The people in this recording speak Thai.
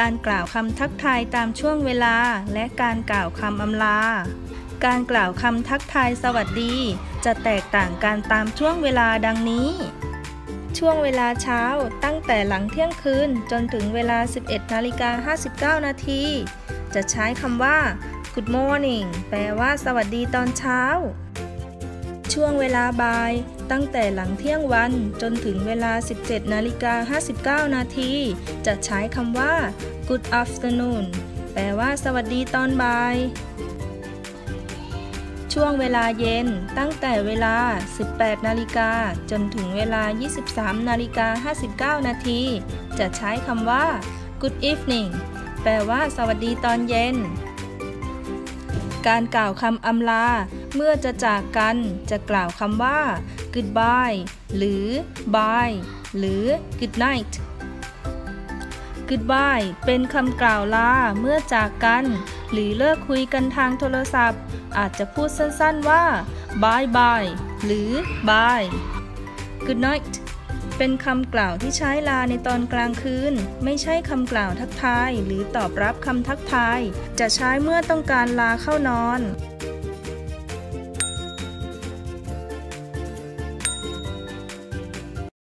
การกล่าวคำทักทายตามช่วงเวลาและการกล่าวคำอำลาการกล่าวคำทักทายสวัสดีจะแตกต่างกันตามช่วงเวลาดังนี้ช่วงเวลาเช้าตั้งแต่หลังเที่ยงคืนจนถึงเวลา 11:59 น.จะใช้คำว่า Good morning แปลว่าสวัสดีตอนเช้าช่วงเวลาบ่ายตั้งแต่หลังเที่ยงวันจนถึงเวลา 17:59 น.จะใช้คำว่า Good afternoon แปลว่าสวัสดีตอนบ่ายช่วงเวลาเย็นตั้งแต่เวลา 18:00 น.จนถึงเวลา 23:59 น.จะใช้คำว่า Good evening แปลว่าสวัสดีตอนเย็นการกล่าวคำอำลาเมื่อจะจากกันจะกล่าวคำว่า Goodbye หรือ Bye หรือ Good night Goodbye เป็นคำกล่าวลาเมื่อจากกันหรือเลิกคุยกันทางโทรศัพท์อาจจะพูดสั้นๆว่า Bye bye หรือ Bye Good night เป็นคำกล่าวที่ใช้ลาในตอนกลางคืนไม่ใช่คำกล่าวทักทายหรือตอบรับคำทักทายจะใช้เมื่อต้องการลาเข้านอน